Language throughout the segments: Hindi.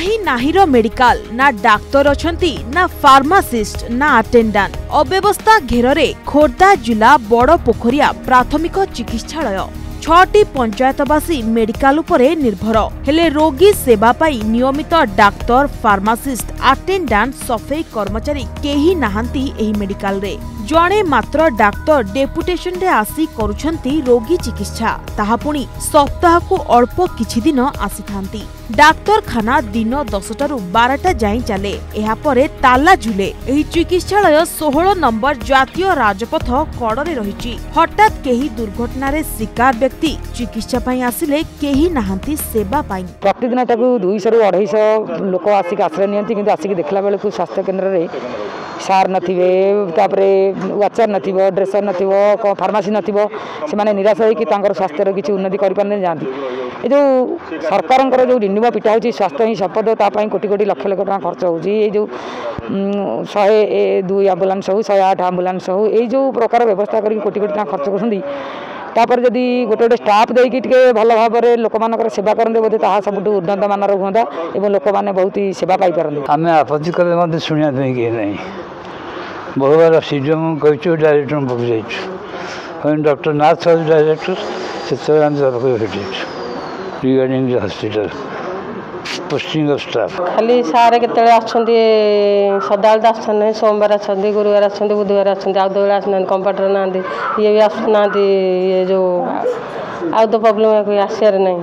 काही नाहीर मेडिकल ना डाक्तर अछंती ना फार्मासिस्ट ना अटेंडेंट अव्यवस्था घेर रे खोर्धा जिला बड़पोखरिया प्राथमिक चिकित्सालय 6टी पंचायतवासी मेडिकल उपरे निर्भर हेले रोगी सेवा पाई नियमित डाक्तर फार्मासिस्ट अटेंडेंट सफाई कर्मचारी केही नाहंती। एही मेडिकल रे जणे मात्र डाक्तर डेपुटेशन रे आसी करुछंती रोगी चिकित्सा, ताहा पुणी सप्ताह को अल्प किछि दिन आसी थांती। डाक्तरखाना दिन 10टारू 12टा जाई चले, एहा परे ताला झुले। एही चिकित्सालय 16 नंबर जातीय राजपथ कड़े रही। हठात केही दुर्घटना रे शिकार व्यक्ति चिकित्सा पाई आसिले केही नाहंती सेवा पाई। प्रतिदिन ताकू 200 रु 250 लोक आसी आश्रय नियंती, किंतु आसी देखला बेले को स्वास्थ्य केंद्र रे सार नथिबे, तापरे वाचर नथिबो, ड्रेसर नथिबो, को फार्मेसी नथिबो, से माने निराश होई कि तांकर स्वास्थ्य रे किछि उन्नति करि पारने जानती। ए जो सरकारन कर जो डिंडिमा पिटा होछि स्वास्थ्य ही संपद, ता पई कोटी कोटी लाख लाख टका खर्च होछि। ए जो 102 एम्बुलेंस हो, 108 एम्बुलेंस हो, ए जो प्रकार व्यवस्था करि कोटी कोटी टका खर्च करसंदी, तापर जदि गोटे गोटे स्टाफ देके टिके भल भाव में लोक मानकर सेवा करते बोधे ता सब उन्नत मानर हुआ और लोक मैंने बहुत ही सेवा पाई पारते। आम आपत्ति कले शुणा किए ना, बहुत बार सीडीएम कहूँ डायरेक्टर पाक जाइए, डॉक्टर नाथ डायरेक्टर से आम भेट regarding hospital posting of staff. खाली सारे केते आछंदी सदाल दास छने, सोमवार आछंदी, गुरुवार आछंदी, बुधवार आछंदी, आउ दोला आछन कंप्यूटर नांदी, ये भी आछनांदी, ये जो आउ तो प्रॉब्लम है कोई आशर नहीं।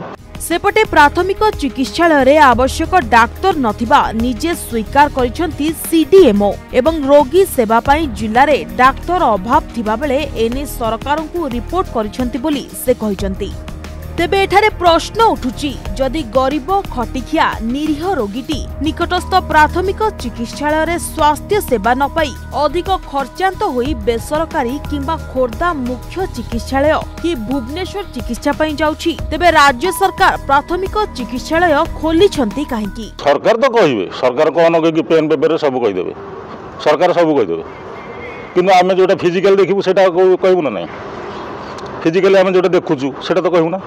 सेपटे प्राथमिक चिकित्सालय रे आवश्यक डाक्तर नथिबा निजे स्वीकार करिसंती सीडीएमओ एवं रोगी सेवा पाई जिल्ला रे डाक्तर अभाव थिबा बेले एने सरकार को रिपोर्ट करिसंती बोली से कहिसंती। तेबे एठारे प्रश्न उठुची, जदि गरीब खटिखिया निरीह रोगीटी निकटस्थ प्राथमिक चिकित्सालय रे स्वास्थ्य सेवा न पाई अधिक खर्चांत होई बेसरकारी किंबा खोर्धा मुख्य चिकित्सालय कि भुवनेश्वर चिकित्सा पाई जाउची, तेबे राज्य सरकार प्राथमिक चिकित्सालय खोली छंती काहेकी? सरकार तो कहिबे, सरकार कोन के पेन पेपर रे सब कहि देबे, सरकार सब कहि देबे, किंतु आमे जोटा फिजिकल देखिबु सेटा कहिबु ना। नहीं फिजिकली आमे जोटा देखुचु सेटा तो कहिबु ना।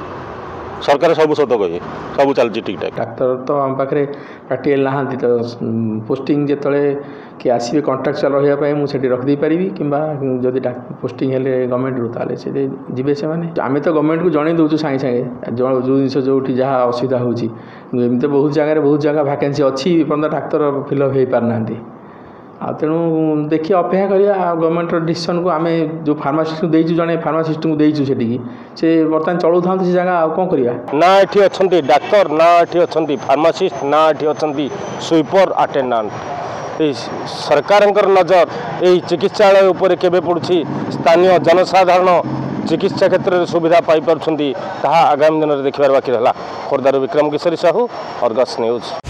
सरकार सब सत कहे, सब चलती ठीक ठाक। डाक्तर तो आम पाखे पार्टी नहाँ, तो पोस्टिंग जिते किए आसवे कंट्राक्चुअल रहा मुझे रखिदे पारि कि जदि पोस्टिंग हेले गवर्नमेंट रू ताले से जी से आम तो गवर्नमेंट को जन दौचु सागे सागे जो जिनस जो जहाँ असुविधा होमती। तो बहुत जगह भैकेंसी अच्छी पर्यटन डाक्तर फिलअप हो पार ना, आ तेणु देखिए अपेक्षा करा गवर्नमेंट डिसीजन को। आम जो फार्मासीस्ट को देचु, जड़े फार्मासीस्ट को देचु से बर्तमान चलाऊ था से जगह कौन करवा ना। ये अच्छा डाक्तर ना, ये अच्छा फार्मासीस्ट ना, ये अच्छा स्वीपर अटेंडेंट। ये सरकार नजर यही चिकित्सालय उपर केबे पड़ुछि। स्थानीय जनसाधारण चिकित्सा क्षेत्र में सुविधा पाई पार्टी, आगामी दिन में देखिबार बाकी रहा। खोर्धार विक्रम किशोरी साहू, अर्गस न्यूज।